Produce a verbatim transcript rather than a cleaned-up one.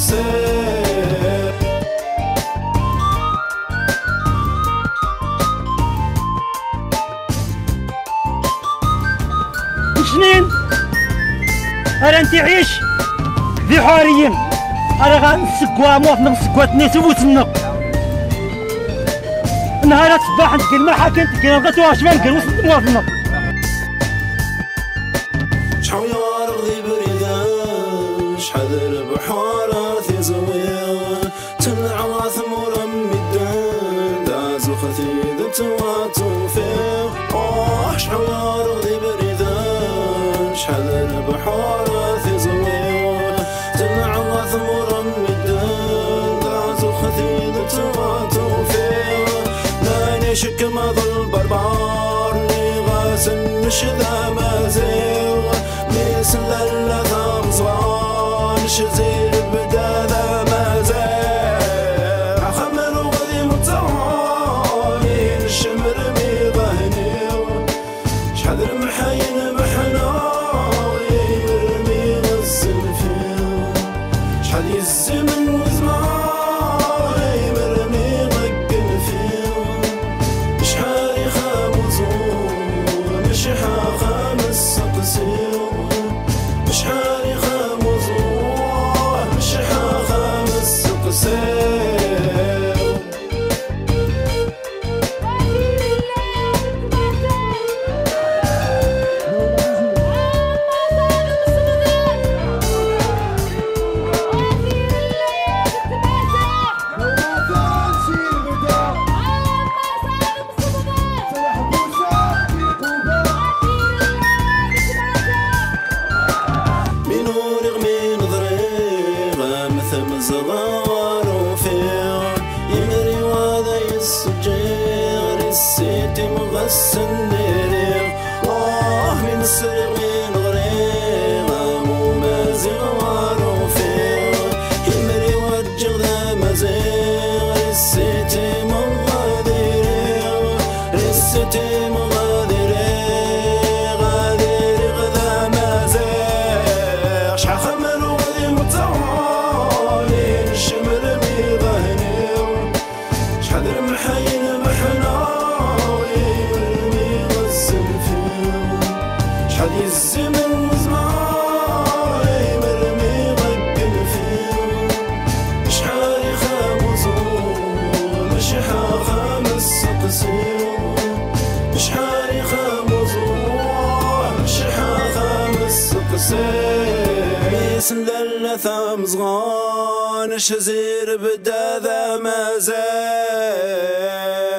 الخسائر. جنين أنا أنت عيش ذي حاريين أنا غنسقوا موافق نسقوا تنيت وتنق نهار الصباح نتقل ما حكيت نتقل غتوها شمال نقل وسط موافق نق شحال يا رغدي بريدان شحال البحارة في زويان تنعم ثمورا مدان دازو خثيد تواتو فيه آه شحال يا رغدي بريدان شحال البحارة في زويان تنعم ثمورا مدان دازو خثيد تواتو فيه ناني شك ما ظل بربار ني غاسن نشذا مازيغ سلالة غمزوان شزير بدا ذا مازال عخمر وغذي متعانين الشمر ميغهنيو شحال المحاين محناين رمي غزن فيو شحال الزمن وزمعاين رمي غقن فيو شحال يخامزون شحا خامس سقسيو شحال يخامزوه شحا خامس قساو زغار وفير يمري وهذا السجير السيتي مغسل نيرير واه من سرغين غريغة وما زغار وفير يمري وجه ذا مزيغ السيتي مغادرير السيتي مغادرير غادرير ذا مزيغ شحال خمر وغادي متعور شمر ميغهنيو شحال المحاين محناين ميغزن فيو شحال الزمن وزمعاين مرمي غقن فيو شحال يخامزون شحا خامس سقسيو شحال يخامزون شحا خامس سقسيو سندلنا ثام صغار نشزير بدا ذا مازال.